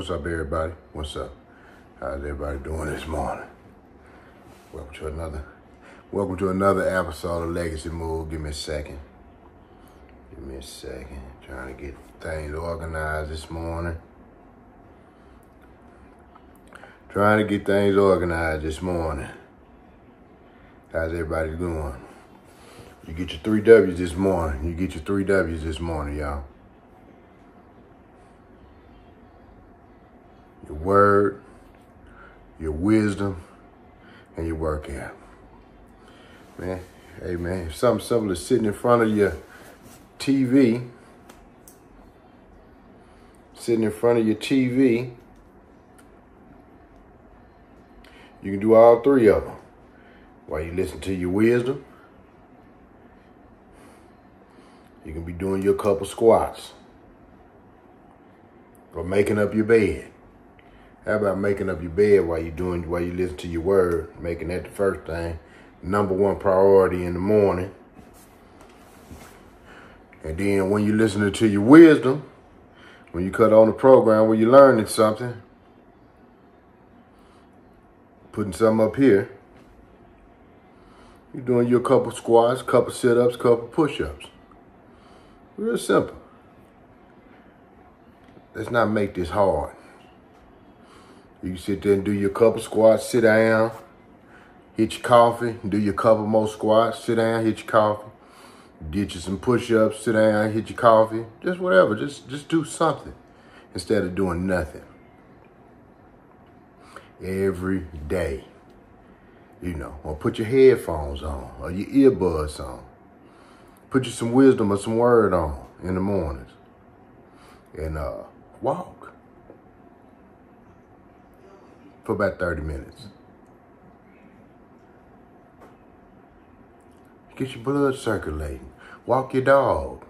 What's up, everybody? What's up? How's everybody doing this morning? Welcome to another episode of Legacy Moves. Give me a second. I'm trying to get things organized this morning. How's everybody doing? You get your three W's this morning, y'all. Your word, your wisdom, and your workout. Man, hey man, if something simple is sitting in front of your TV, you can do all three of them. While you listen to your wisdom, you can be doing your couple squats or making up your bed. How about making up your bed while you listen to your word, making that the first thing, number one priority in the morning. And then when you're listening to your wisdom, when you cut on the program, when you're learning something, putting something up here, you're doing your couple squats, couple sit-ups, couple push-ups. Real simple. Let's not make this hard. You can sit there and do your couple squats, sit down, hit your coffee, do your couple more squats, sit down, hit your coffee, get you some push-ups, sit down, hit your coffee, just whatever. Just do something instead of doing nothing. Every day, or put your headphones on or your earbuds on. Put you some wisdom or some word on in the mornings and walk for about 30 minutes. Get your blood circulating. Walk your dog.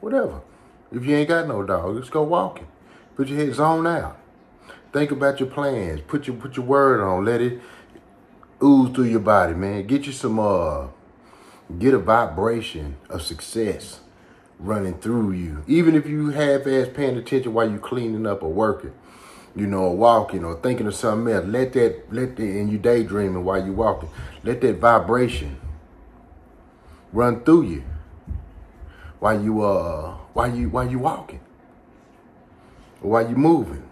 Whatever. If you ain't got no dog, just go walking. Put your head, zone out. Think about your plans. Put your word on. Let it ooze through your body, man. Get a vibration of success running through you. Even if you half-ass paying attention while you cleaning up or working, or walking or thinking of something else. And you daydreaming while you walking. Let that vibration run through you while you walking. Or while you moving.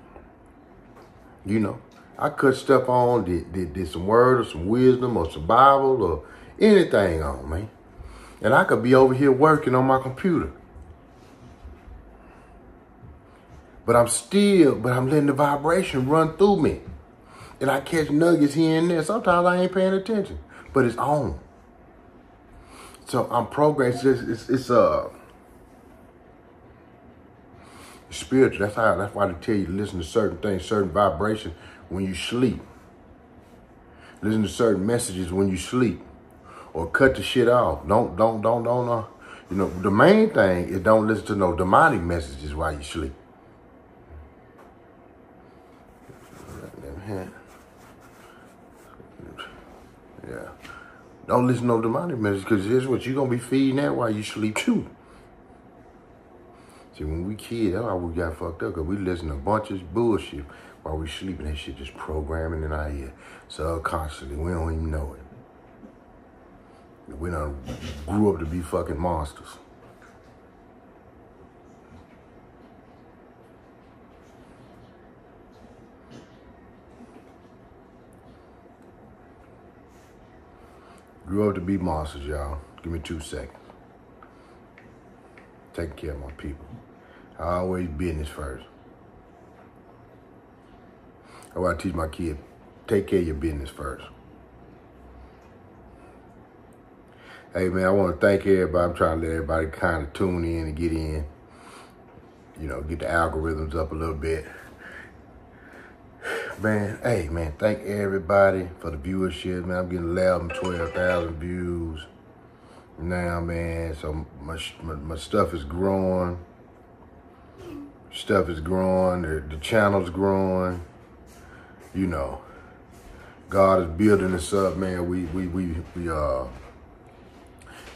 I cut stuff on, did some word or some wisdom or some Bible or anything on, man. And I could be over here working on my computer. But I'm letting the vibration run through me. And I catch nuggets here and there. Sometimes I ain't paying attention, but it's on. So I'm programmed. It's spiritual. That's why they tell you to listen to certain things, certain vibrations when you sleep. Listen to certain messages when you sleep, or cut the shit off. Don't. The main thing is don't listen to no demonic messages while you sleep. Yeah. Don't listen to no demonic messages because here's what you're gonna be feeding that while you sleep too. See, when we kids, that's why we got fucked up, because we listen to a bunch of bullshit while we sleeping. That shit just programming in our ear subconsciously. We don't even know it. We done grew up to be fucking monsters. Grew up to be monsters, y'all. Give me 2 seconds. Taking care of my people. I always business first. That's why I teach my kids, take care of your business first. Hey, man, I want to thank everybody. I'm trying to let everybody kind of tune in and get in. Get the algorithms up a little bit. Man, hey, man, thank everybody for the viewership. Man, I'm getting 12,000 views now, man. So my stuff is growing. The channel's growing. God is building us up, man. We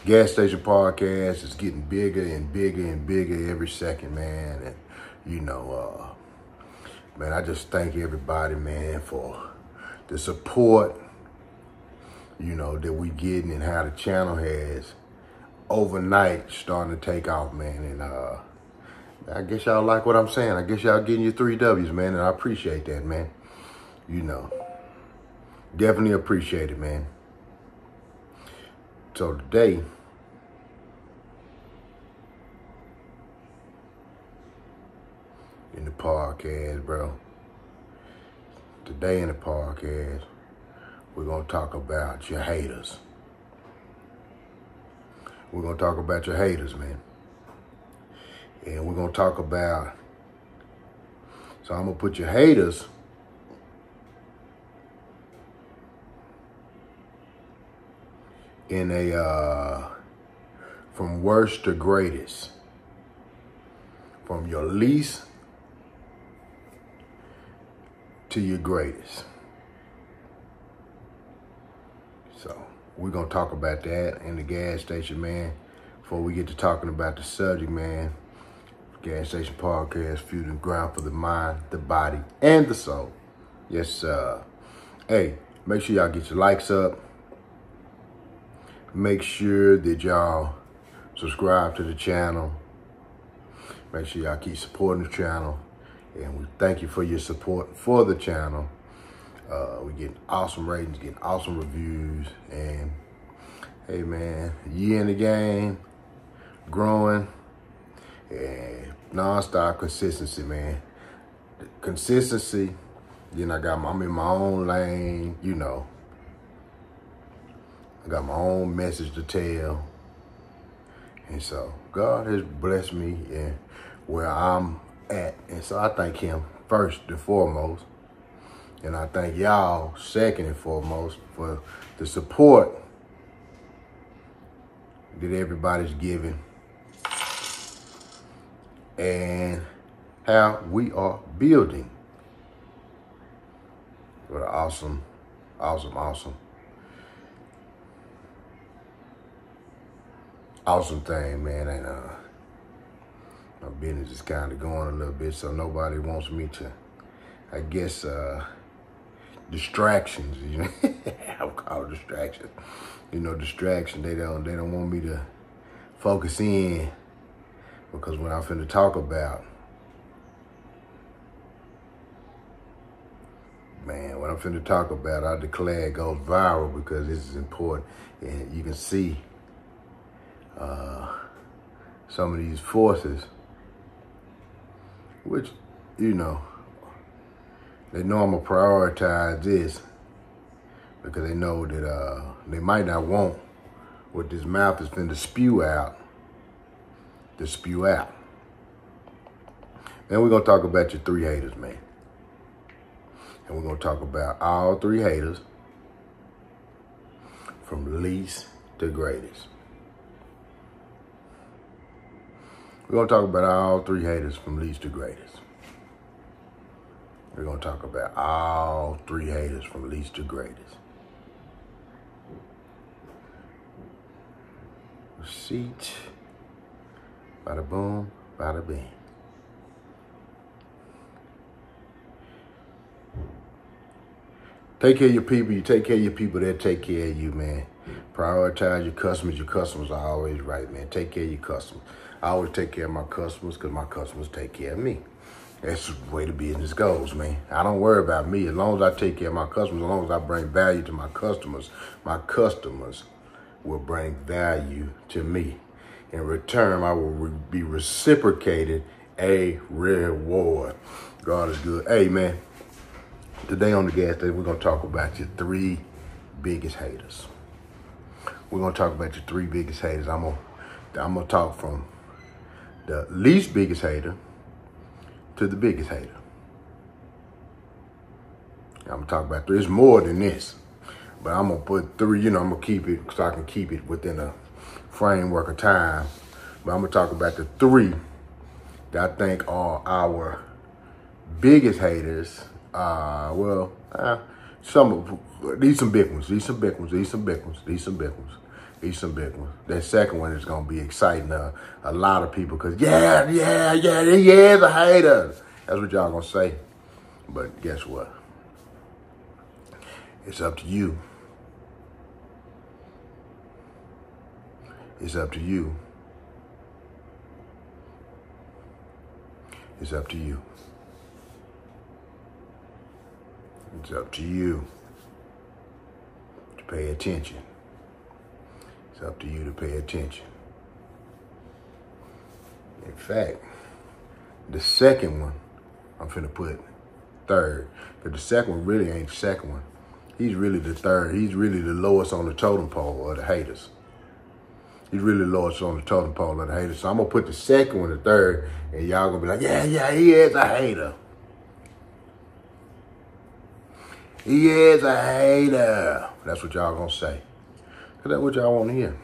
Gas Station Podcast is getting bigger and bigger and bigger every second, man. And you know, man, I just thank everybody, man, for the support, you know, that we getting and how the channel has overnight starting to take off, man. And I guess y'all like what I'm saying. I guess y'all getting your 3 W's, man, and I appreciate that, man. You know, definitely appreciate it, man. So today, in the podcast, bro, today in the podcast, we're going to talk about your haters. We're going to talk about your haters, man. And we're going to talk about, so I'm going to put your haters in a, from worst to greatest, from your least to your greatest. So we're going to talk about that in the gas station, man. Before we get to talking about the subject, man, Gas Station Podcast, fueling ground for the mind, the body, and the soul. Yes, hey, make sure y'all get your likes up. Make sure that y'all subscribe to the channel. Make sure y'all keep supporting the channel. And we thank you for your support for the channel. We're getting awesome ratings, getting awesome reviews. And hey, man, year in the game, growing. And non-stop consistency, man. Consistency. Then I'm in my own lane, you know. I got my own message to tell. And so God has blessed me and where I'm at. And so I thank him first and foremost. And I thank y'all second and foremost for the support that everybody's giving. And how we are building. What an awesome, awesome, awesome, awesome thing, man. And my business is kind of going a little bit, so nobody wants me to, I guess, distractions. You know, I'm called distractions. You know, distraction. They don't want me to focus in. Because what I'm finna talk about, man, what I'm finna talk about, I declare it goes viral because this is important. And you can see some of these forces, which, you know, they know I'm gonna prioritize this because they know that they might not want what this mouth is finna spew out. Man, we're going to talk about your 3 haters, man. And we're going to talk about all 3 haters from least to greatest. We're going to talk about all 3 haters from least to greatest. We're going to talk about all 3 haters from least to greatest. Receipt. Bada boom, bada bing. Take care of your people. You take care of your people, they'll take care of you, man. Prioritize your customers. Your customers are always right, man. Take care of your customers. I always take care of my customers because my customers take care of me. That's the way the business goes, man. I don't worry about me. As long as I take care of my customers, as long as I bring value to my customers will bring value to me. In return, I will be reciprocated a reward. God is good. Hey, man, today on the gas station, we're going to talk about your 3 biggest haters. We're going to talk about your 3 biggest haters. I'm gonna talk from the least biggest hater to the biggest hater. I'm going to talk about 3. It's more than this, but I'm going to put 3, you know, I'm going to keep it because I can keep it within a framework of time, but I'm gonna talk about the 3 that I think are our biggest haters. Some big ones. Eat some big ones. That second one is going to be exciting a lot of people because, yeah, the haters. That's what y'all going to say. But guess what? It's up to you. It's up to you. It's up to you. It's up to you to pay attention. It's up to you to pay attention. In fact, the second one, I'm finna put third, because the second one really ain't the second one. He's really the third. He's really the lowest on the totem pole of the haters. He's really lowest on the totem pole of the haters. So I'm going to put the second one, the third, and y'all going to be like, yeah, he is a hater. He is a hater. That's what y'all going to say. Because that's what y'all want to hear.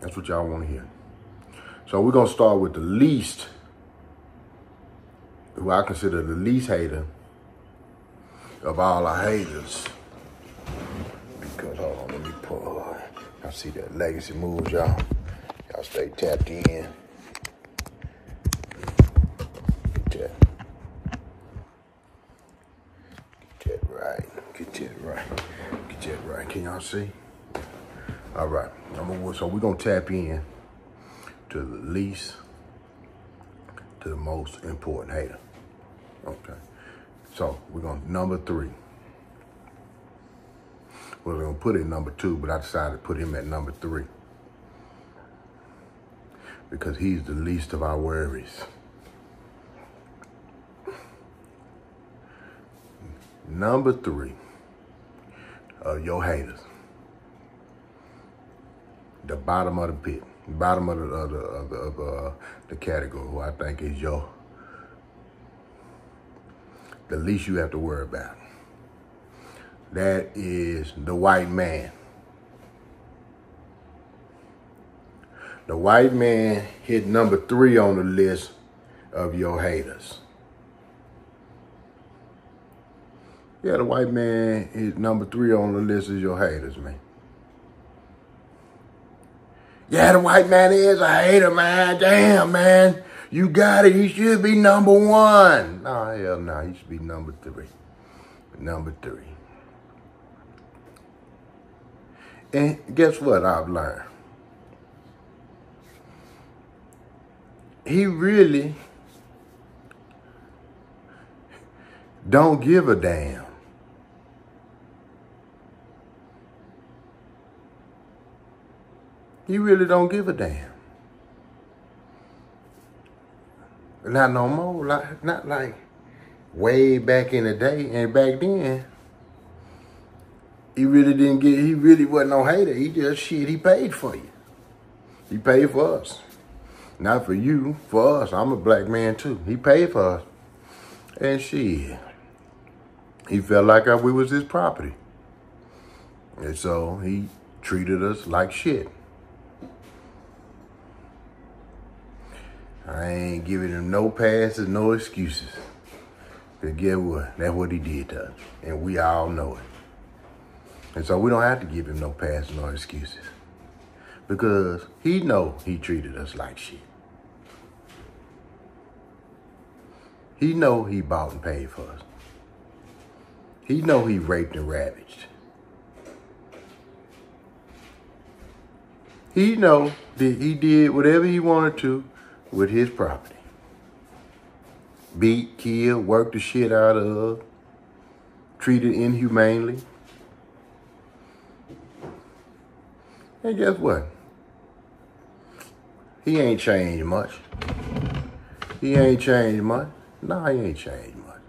That's what y'all want to hear. So we're going to start with the least, who I consider the least hater of all our haters. Because, hold on, let me pull up. Y'all see that Legacy Moves, y'all. Y'all stay tapped in. Get that right. Get that right. Get that right. Can y'all see? All right. So we're going to tap in to the least, to the most important hater. Okay. So we're going to number 3. We were going to put it number 2, but I decided to put him at number 3. Because he's the least of our worries. Number 3 of your haters. The bottom of the pit. Bottom of the category, who I think is the least you have to worry about. That is the white man. The white man hit number 3 on the list of your haters. Yeah, the white man is number 3 on the list of your haters, man. Yeah, the white man is a hater, man. Damn, man. You got it. He should be number 1. No, hell no. He should be number 3. Number 3. And guess what I've learned? He really don't give a damn. He really don't give a damn. Not no more. Not like way back in the day and back then. He really didn't get, he really wasn't no hater. He just, he paid for you. He paid for us. Not for you, for us. I'm a black man too. He paid for us. And he felt like we was his property. And so he treated us like shit. I ain't giving him no passes, no excuses. But guess what? That's what he did to us. And we all know it. And so we don't have to give him no pass, no excuses. Because he know he treated us like shit. He know he bought and paid for us. He know he raped and ravaged. He know that he did whatever he wanted to with his property. Beat, kill, work the shit out of, treated inhumanely. And guess what? He ain't changed much. He ain't changed much. No, he ain't changed much.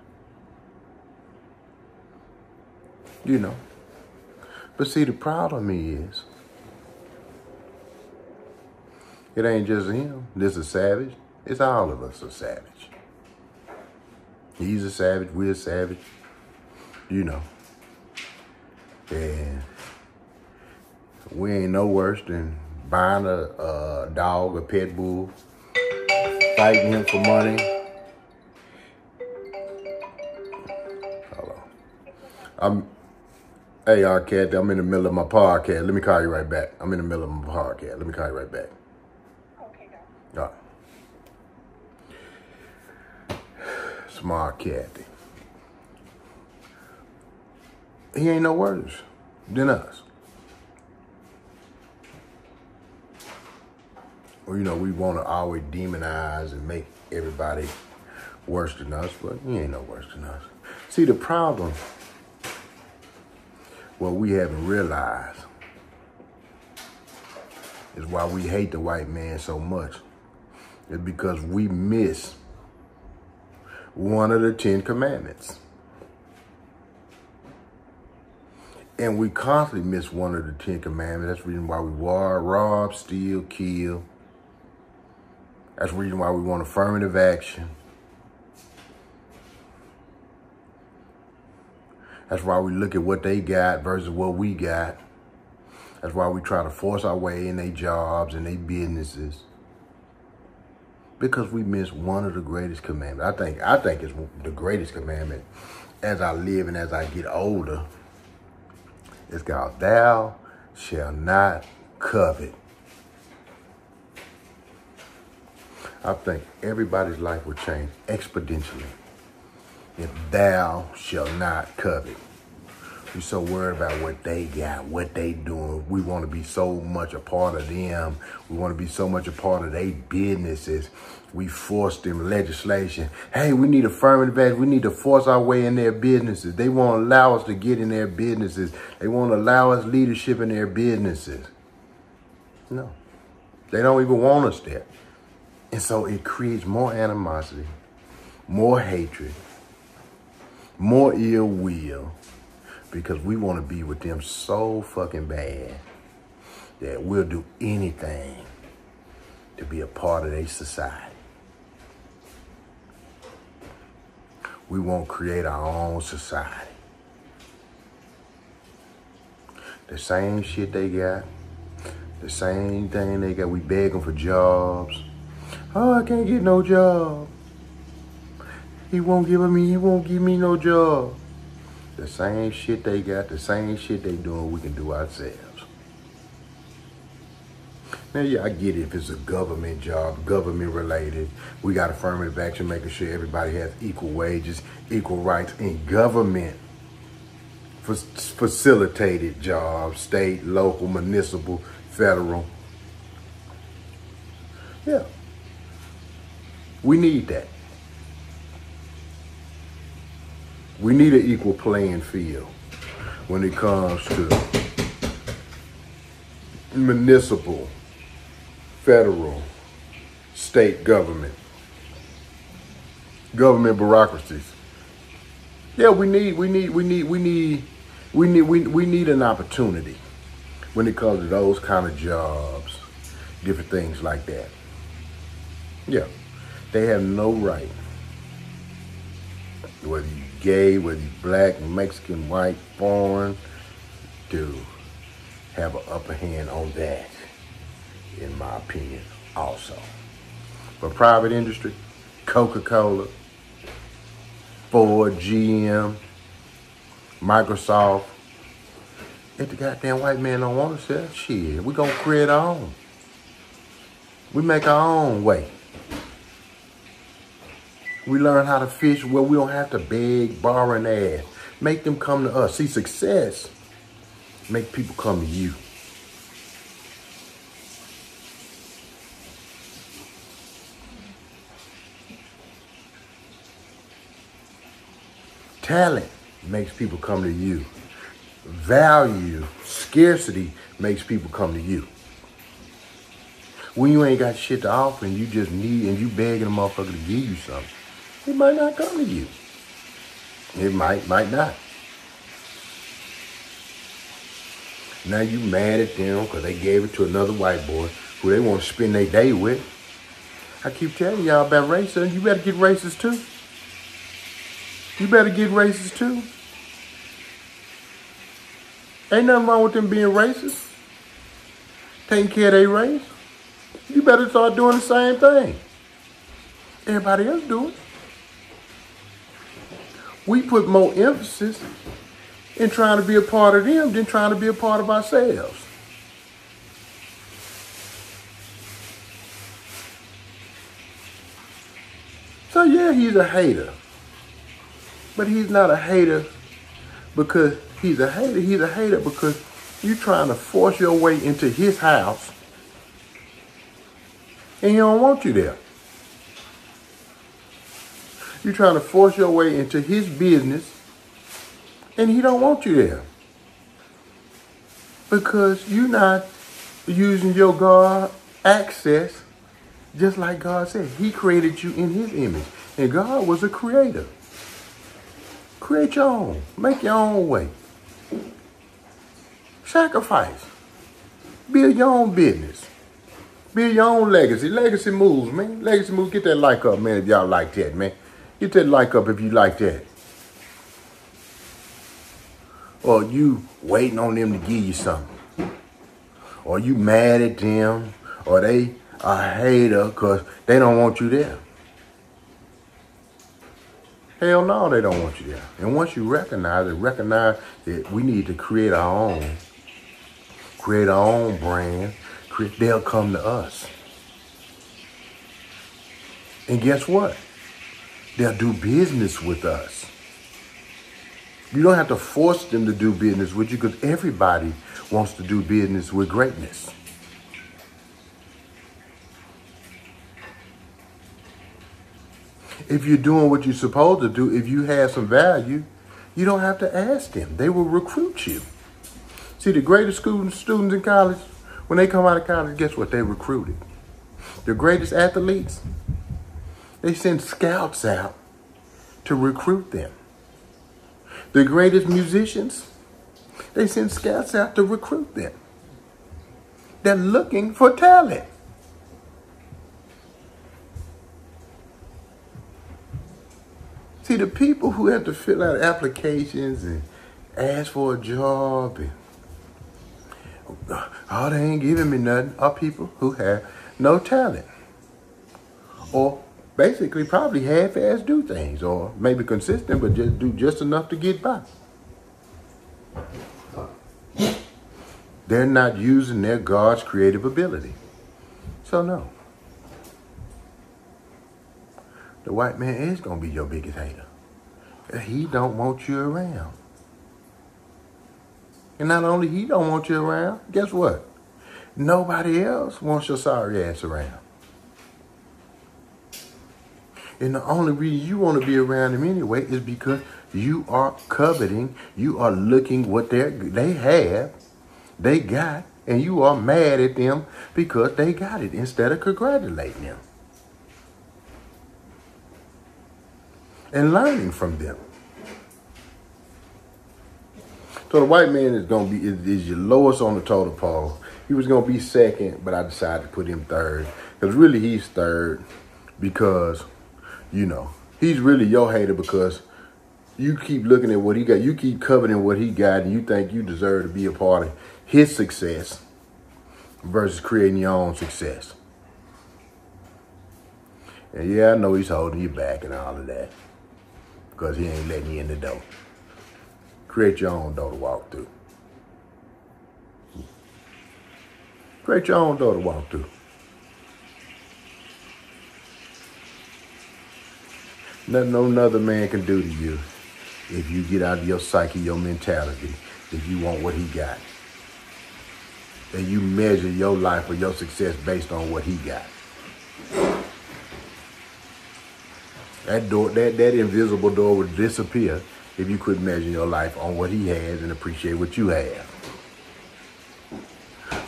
You know. But see, the problem is, it ain't just him. This is savage. It's all of us are savage. He's a savage. We're a savage. You know. And we ain't no worse than buying a dog, a pet bull, fighting him for money. Hello. Hey, Arquette, I'm in the middle of my podcast. Let me call you right back. I'm in the middle of my podcast. Let me call you right back. Okay, guys. All right. It's my Arquette. He ain't no worse than us. Well, you know, we want to always demonize and make everybody worse than us, but he ain't no worse than us. See, the problem... What we haven't realized is why we hate the white man so much. It's because we miss one of the 10 commandments. And we constantly miss one of the 10 commandments. That's the reason why we war, rob, steal, kill. That's the reason why we want affirmative action. That's why we look at what they got versus what we got. That's why we try to force our way in their jobs and their businesses. Because we miss one of the greatest commandments. I think it's the greatest commandment as I live and as I get older. It's called, thou shalt not covet. I think everybody's life will change exponentially if thou shalt not covet. We're so worried about what they got, what they doing. We want to be so much a part of them. We want to be so much a part of their businesses. We force them legislation. Hey, we need affirmative action. We need to force our way in their businesses. They won't allow us to get in their businesses. They won't allow us leadership in their businesses. No. They don't even want us there. And so it creates more animosity, more hatred, more ill will, because we want to be with them so fucking bad that we'll do anything to be a part of their society. We won't create our own society. The same shit they got, the same thing they got. We begging for jobs. Oh, I can't get no job. He won't give me no job. The same shit they got, the same shit they doing, we can do ourselves. Now, yeah, I get it if it's a government job, government related. We got affirmative action, making sure everybody has equal wages, equal rights in government facilitated jobs, state, local, municipal, federal. Yeah, we need that. We need an equal playing field when it comes to municipal, federal, state government, government bureaucracies. Yeah, we need an opportunity when it comes to those kind of jobs, different things like that. Yeah, they have no right, whether you gay, whether you black, Mexican, white, foreign, to have an upper hand on that, in my opinion, also. But private industry, Coca-Cola, Ford, GM, Microsoft, if the goddamn white man don't want to sell, shit, we gonna create our own. We make our own way. We learn how to fish where we don't have to beg, borrow, and ask. Make them come to us. See, success make people come to you. Talent makes people come to you. Value, scarcity makes people come to you. When you ain't got shit to offer and you just need and you begging a motherfucker to give you something, it might not come to you. It might not. Now you mad at them because they gave it to another white boy who they want to spend their day with. I keep telling y'all about racism. You better get racist too. You better get racist too. Ain't nothing wrong with them being racist. Taking care of their race. You better start doing the same thing everybody else do it. We put more emphasis in trying to be a part of them than trying to be a part of ourselves. So yeah, he's a hater. But he's not a hater because he's a hater. He's a hater because you're trying to force your way into his house and he don't want you there. You're trying to force your way into his business and he don't want you there. Because you're not using your God access just like God said. He created you in his image. And God was a creator. Create your own. Make your own way. Sacrifice. Build your own business. Build your own legacy. Legacy moves, man. Legacy moves. Get that like up, man, if y'all like that, man. Get that like up if you like that. Or you waiting on them to give you something. Or you mad at them. Or they a hater because they don't want you there. Hell no, they don't want you there. And once you recognize that we need to create our own brand, they'll come to us. And guess what? They'll do business with us. You don't have to force them to do business with you because everybody wants to do business with greatness. If you're doing what you're supposed to do, if you have some value, you don't have to ask them. They will recruit you. See, the greatest students in college, when they come out of college, guess what? They recruited. The greatest athletes, they send scouts out to recruit them. The greatest musicians, they send scouts out to recruit them. They're looking for talent. See, the people who have to fill out applications and ask for a job and, oh, they ain't giving me nothing, are people who have no talent. Or basically probably half-ass do things, or maybe consistent, but just do just enough to get by. They're not using their God's creative ability. So no. The white man is going to be your biggest hater. He don't want you around. And not only he don't want you around, guess what? Nobody else wants your sorry ass around. And the only reason you want to be around him anyway is because you are coveting, you are looking what they have, they got, and you are mad at them because they got it instead of congratulating them. And learning from them. So the white man is going to be is your lowest on the totem pole. He was going to be second, but I decided to put him third. Because really he's third because, you know, he's really your hater because you keep looking at what he got. You keep coveting what he got and you think you deserve to be a part of his success versus creating your own success. And yeah, I know he's holding you back and all of that. Because he ain't letting you in the door. Create your own door to walk through. Create your own door to walk through. Nothing no another man can do to you if you get out of your psyche, your mentality, if you want what he got. And you measure your life or your success based on what he got. That door, that invisible door would disappear if you quit measuring your life on what he has and appreciate what you have.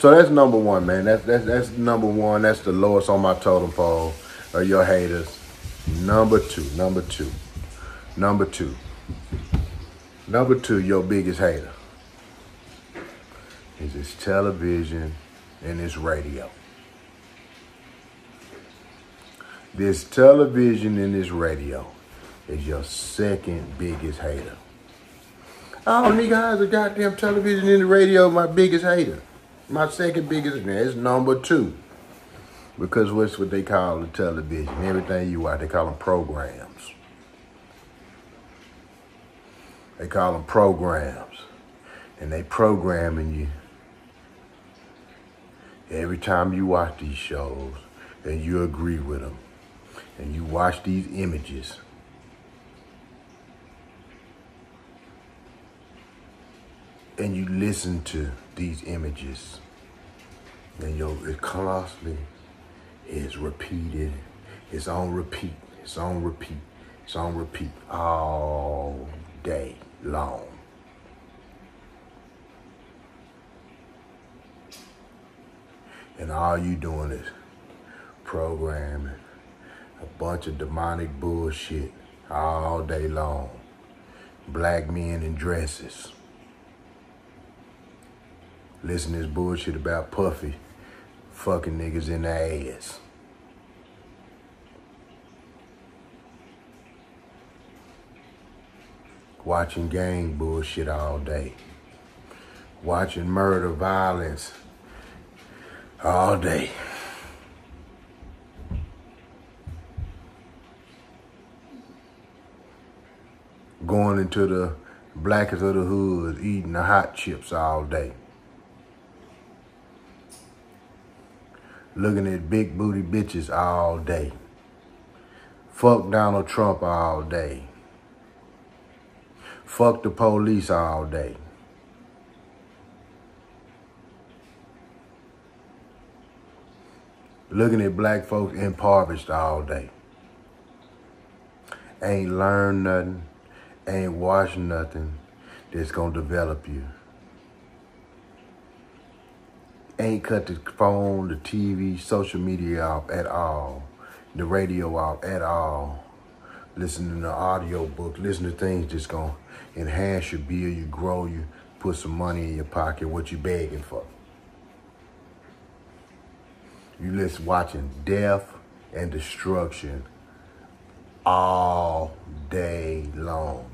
So that's number one, man. That's number one. That's the lowest on my totem pole of your haters. Number two, your biggest hater is this television and this radio. This television and this radio is your second biggest hater. Oh, nigga, how's the goddamn television and the radio my biggest hater? My second biggest hater is number two. Because what's what they call the television. Everything you watch, they call them programs. They call them programs. And they programming you. Every time you watch these shows, and you agree with them, and you watch these images, and you listen to these images, then it constantly is repeated. It's on repeat, it's on repeat, it's on repeat all day long. And all you doing is programming a bunch of demonic bullshit all day long. Black men in dresses. Listen to this bullshit about Puffy fucking niggas in their ass. Watching gang bullshit all day. Watching murder, violence all day. Going into the blackest of the hood, eating the hot chips all day. Looking at big booty bitches all day. Fuck Donald Trump all day. Fuck the police all day. Looking at black folks impoverished all day. Ain't learned nothing. Ain't watched nothing that's gonna develop you. Ain't cut the phone, the TV, social media off at all. The radio off at all. Listening to audio book, listening to things that's gonna enhance your bill, you grow you, put some money in your pocket, what you begging for. You just watching death and destruction all day long.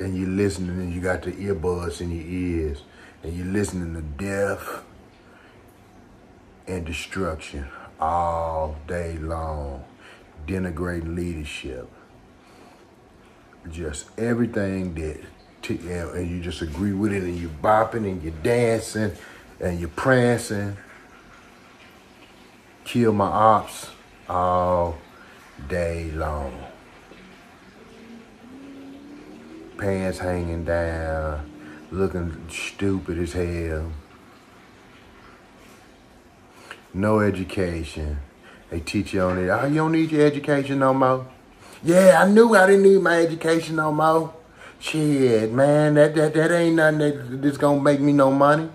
And you listening and you got the earbuds in your ears and you listening to death and destruction all day long. Denigrating leadership. Just everything that, and you just agree with it and you bopping and you dancing and you prancing. Kill my ops all day long. Pants hanging down, looking stupid as hell. No education. They teach you on it. Oh, you don't need your education no more. Yeah, I knew I didn't need my education no more. Shit, man, that ain't nothing that's gonna make me no money.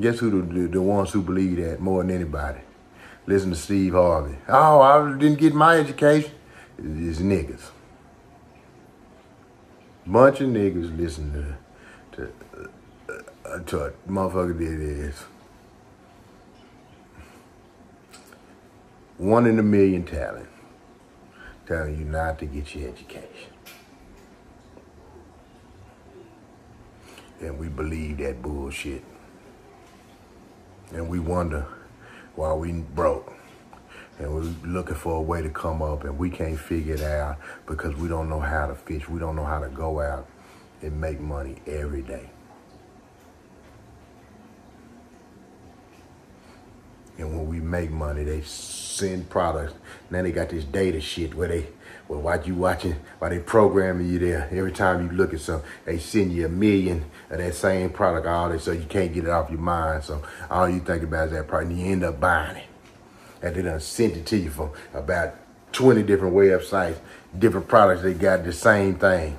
Guess who the ones who believe that more than anybody? Listen to Steve Harvey. Oh, I didn't get my education. It's niggas. Bunch of niggas listen to a motherfucker that is one in a million talent. Telling you not to get your education. And we believe that bullshit. And we wonder why we broke. And we're looking for a way to come up and we can't figure it out because we don't know how to fish. We don't know how to go out and make money every day. And when we make money, they send products. Now they got this data shit where why you watching, why they programming you there. Every time you look at something, they send you a million of that same product all day, so you can't get it off your mind. So all you think about is that product, and you end up buying it. And they done sent it to you from about 20 different websites, different products. They got the same thing.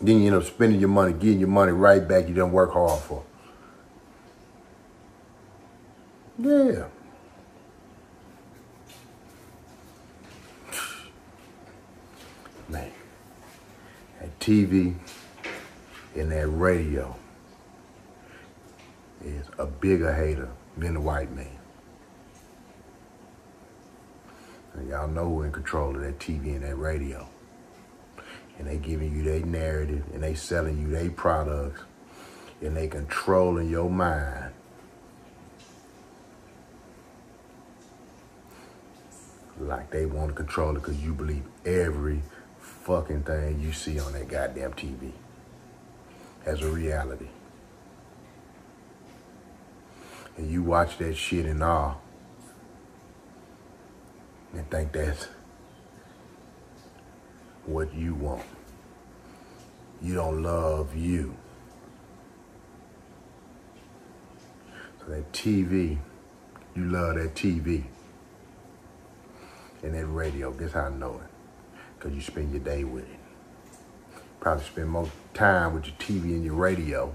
Then you end up spending your money, getting your money right back you done work hard for. Yeah. Man, that TV and that radio is a bigger hater than the white man. And y'all know who in control of that TV and that radio. And they giving you their narrative and they selling you their products and they controlling your mind. like they want to control it because you believe every fucking thing you see on that goddamn TV as a reality. And you watch that shit in awe and think that's what you want. You don't love you. So that TV, you love that TV and that radio. Guess how I know it? Because you spend your day with it. Probably spend more time with your TV and your radio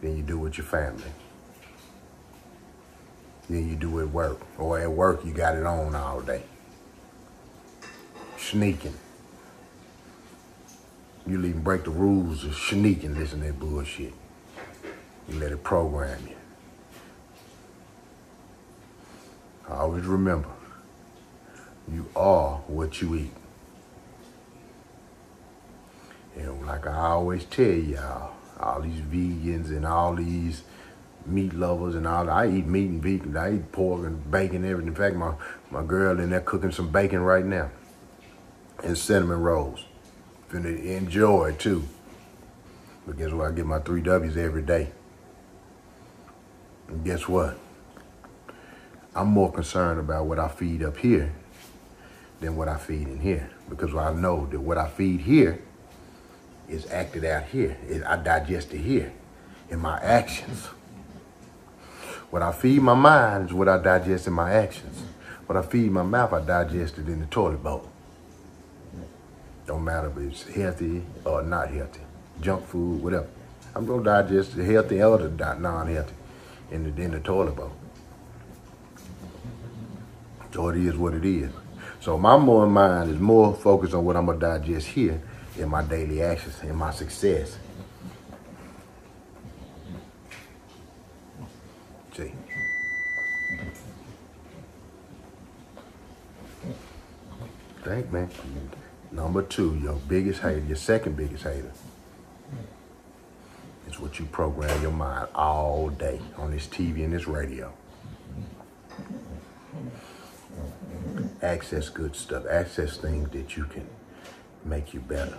than you do with your family. Than you do at work. Or at work, you got it on all day. Sneaking. You even break the rules of sneaking, listen to that bullshit. You let it program you. Always remember, you are what you eat. And like I always tell y'all, all these vegans and all these meat lovers and all that. I eat meat and vegan. I eat pork and bacon and everything. In fact, my girl in there cooking some bacon right now. And cinnamon rolls. Finna enjoy it too. But guess what? I get my 3 W's every day. And guess what? I'm more concerned about what I feed up here than what I feed in here. Because I know that what I feed here is acted out here. I digest it here in my actions. What I feed my mind is what I digest in my actions. What I feed my mouth, I digest it in the toilet bowl. Don't matter if it's healthy or not healthy, junk food, whatever. I'm gonna digest the healthy or the non-healthy in the toilet bowl. So it is what it is. So my mind is more focused on what I'm gonna digest here in my daily actions, in my success. See? Thank man. Number two, your biggest hater, your second biggest hater, is what you program your mind all day on this TV and this radio. Access good stuff. Access things that you can make you better.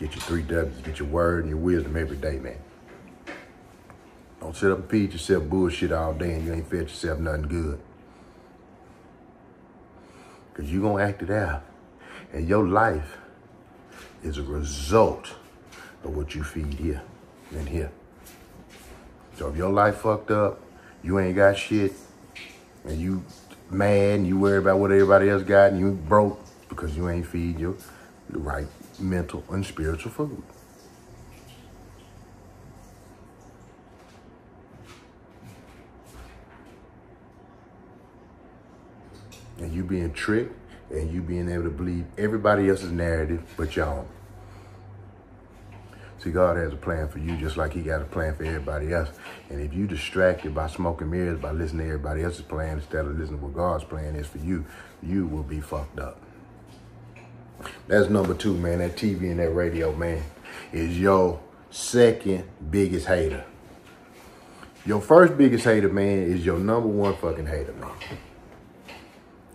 Get your 3 W's, get your word and your wisdom every day, man. Don't sit up and feed yourself bullshit all day and you ain't fed yourself nothing good. Because you're going to act it out. And your life is a result of what you feed here and here. So if your life fucked up, you ain't got shit, and you mad and you worry about what everybody else got and you broke because you ain't feed your the right mental and spiritual food. And you being tricked and you being able to believe everybody else's narrative but your own. See, God has a plan for you just like he got a plan for everybody else. And if you distracted by smoking mirrors, by listening to everybody else's plan instead of listening to what God's plan is for you, you will be fucked up. That's number two, man. That TV and that radio, man, is your second biggest hater. Your first biggest hater, man, is your number one fucking hater, man.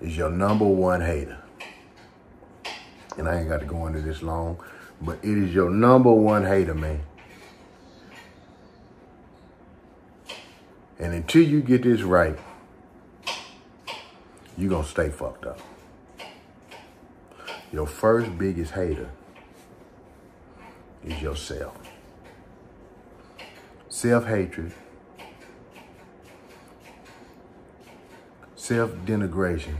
Is your number one hater. And I ain't got to go into this long, but it is your number one hater, man. And until you get this right, you're going to stay fucked up. Your first biggest hater is yourself. Self-hatred. Self-denigration.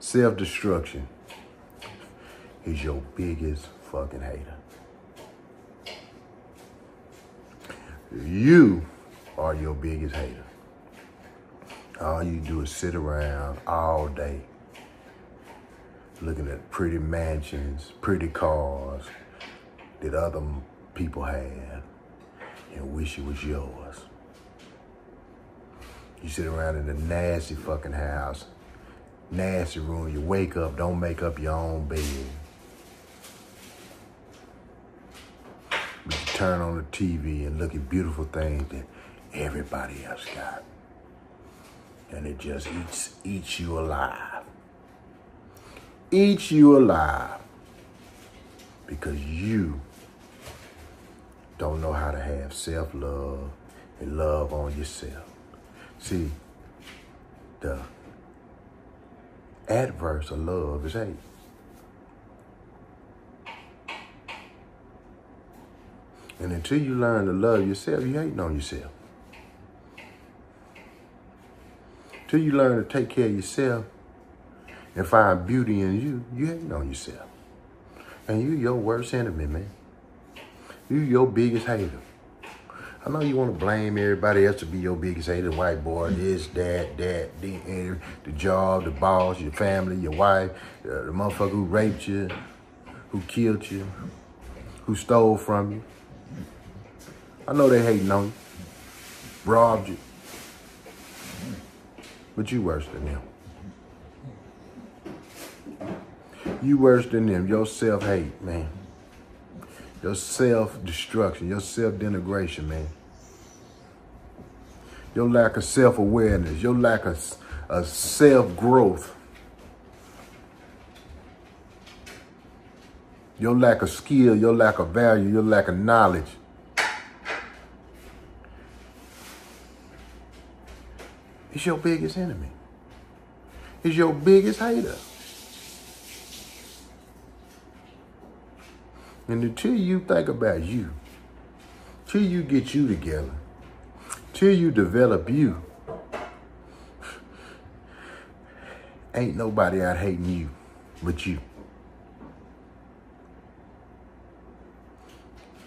Self-destruction is your biggest fucking hater. You are your biggest hater. All you do is sit around all day looking at pretty mansions, pretty cars that other people have and wish it was yours. You sit around in a nasty fucking house. Nasty room. You wake up, don't make up your own bed. But you turn on the TV and look at beautiful things that everybody else got. and it just eats you alive. Eats you alive because you don't know how to have self-love and love on yourself. See, the adverse of love is hate. And until you learn to love yourself, you hating on yourself. Until you learn to take care of yourself and find beauty in you, you hating on yourself. And you your worst enemy, man. You your biggest hater. I know you want to blame everybody else to be your biggest hater. The white boy, this, that, the job, the boss, your family, your wife, the motherfucker who raped you, who killed you, who stole from you. I know they hating on you, robbed you, but you worse than them. You worse than them. Your self-hate, man. Your self-destruction, your self-denigration, man. Your lack of self-awareness, your lack of self-growth. Your lack of skill, your lack of value, your lack of knowledge. It's your biggest enemy. It's your biggest hater. And until you think about you, till you get you together, till you develop you, ain't nobody out hating you but you.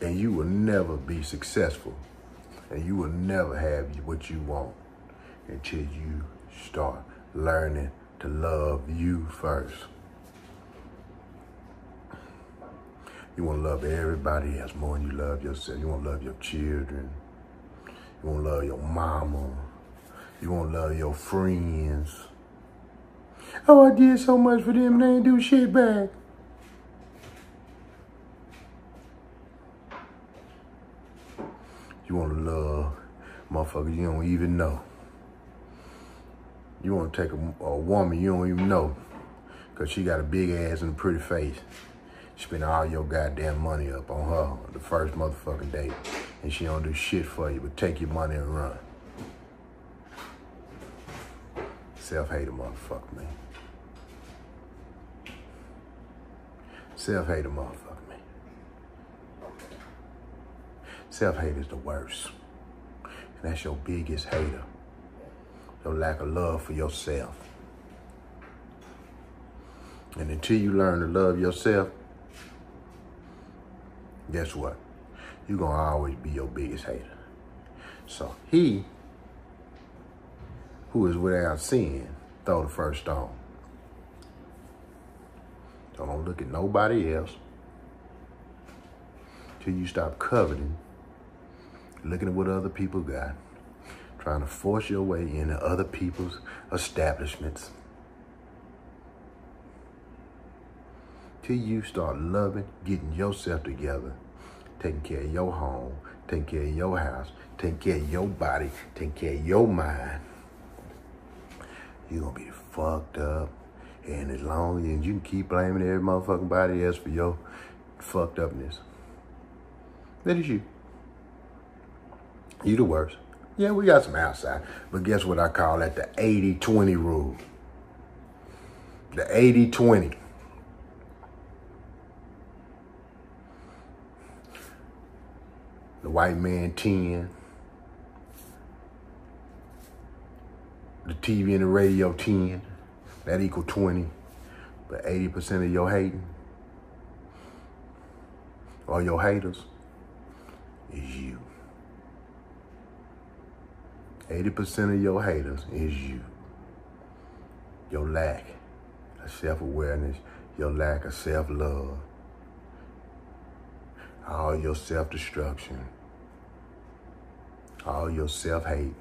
And you will never be successful. And you will never have what you want until you start learning to love you first. You want to love everybody else more than you love yourself. You want to love your children. You want to love your mama. You want to love your friends. Oh, I did so much for them and they ain't do shit back. You want to love motherfuckers you don't even know. You want to take a woman you don't even know because she got a big ass and a pretty face. Spend all your goddamn money up on her the first motherfucking day, and she don't do shit for you but take your money and run. Self-hater motherfucker, man. Self-hater motherfucker, man. Self-hate is the worst. And that's your biggest hater. Your lack of love for yourself. And until you learn to love yourself, guess what? You're going to always be your biggest hater. So he who is without sin, throw the first stone. Don't look at nobody else till you stop coveting, looking at what other people got, trying to force your way into other people's establishments. Till you start loving, getting yourself together, taking care of your home, taking care of your house, taking care of your body, taking care of your mind, you're going to be fucked up. And as long as you can keep blaming every motherfucking body else for your fucked upness, that is you. You the worst. Yeah, we got some outside, but guess what I call that? The 80-20 rule. The 80-20. 10, the TV and the radio 10, that equal 20, but 80% of your hating or your haters is you. 80% of your haters is you. Your lack of self-awareness, your lack of self-love, all your self-destruction, all your self-hate.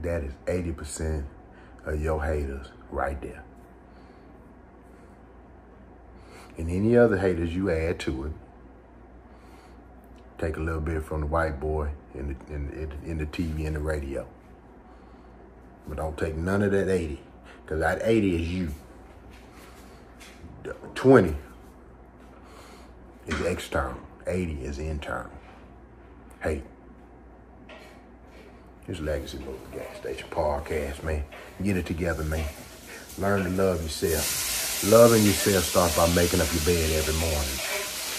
That is 80% of your haters right there. And any other haters you add to it, take a little bit from the white boy in the TV and the radio. But don't take none of that 80, because that 80 is you. 20 is external. 80 is internal. Hey, this Legacy Moves, Gas Station Podcast, man. Get it together, man. Learn to love yourself. Loving yourself starts by making up your bed every morning.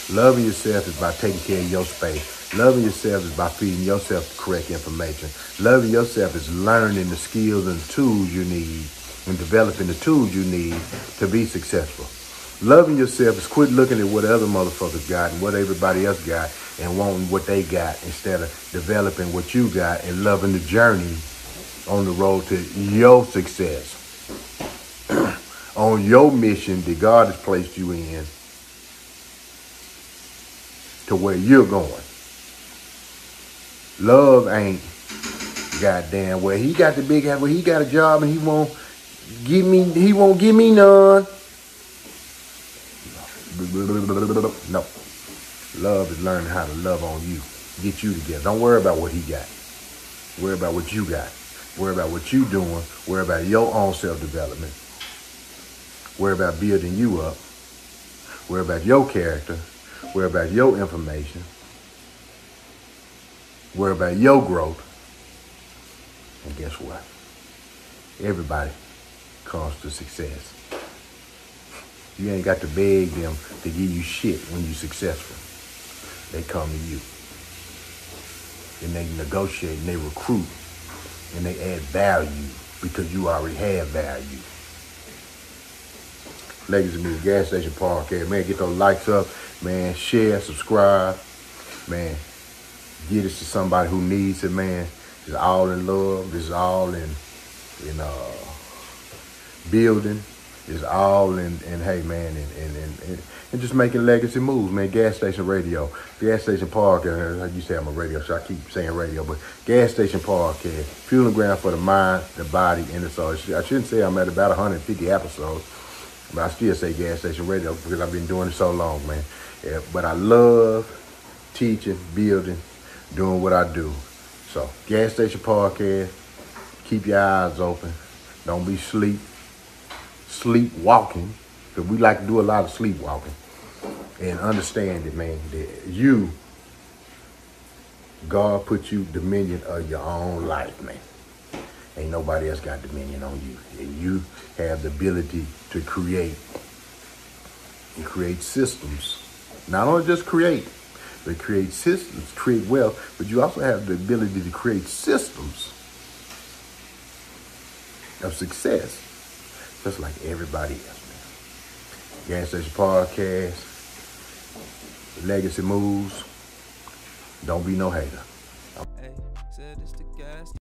Loving yourself is by taking care of your space. Loving yourself is by feeding yourself the correct information. Loving yourself is learning the skills and tools you need and developing the tools you need to be successful. Loving yourself is quit looking at what other motherfuckers got and what everybody else got and wanting what they got instead of developing what you got and loving the journey on the road to your success. On your mission that God has placed you in, to where you're going. Love ain't goddamn where he got the big hat, where he got a job and he won't give me none. No. Love is learning how to love on you. Get you together. Don't worry about what he got. Worry about what you got. Worry about what you doing. Worry about your own self-development. Worry about building you up. Worry about your character. Worry about your information. Worry about your growth. And guess what? Everybody comes to success. You ain't got to beg them to give you shit when you're successful. They come to you. And they negotiate and they recruit. And they add value because you already have value. Legacy Moves, Gas Station Podcast. Man, get those likes up. Man, share, subscribe. Man, get this to somebody who needs it, man. It's all in love. It's all in building. It's all in hey, man, and just making legacy moves, man. Gas Station Radio. Gas Station Podcast. Like you say, I'm a radio, so I keep saying radio. But Gas Station Podcast. Fueling ground for the mind, the body, and the soul. I shouldn't say I'm at about 150 episodes. But I still say Gas Station Radio because I've been doing it so long, man. Yeah, but I love teaching, building, doing what I do. So Gas Station Podcast, keep your eyes open. Don't be sleepwalking, because we like to do a lot of sleepwalking. And understand it, man, that God put you dominion of your own life, man. Ain't nobody else got dominion on you. And you have the ability to create. And create systems. Not only just create, but create systems, create wealth, but you also have the ability to create systems of success. Just like everybody else, man. Gas Station Podcast. Legacy Moves. Don't be no hater. Hey, said it's the gas.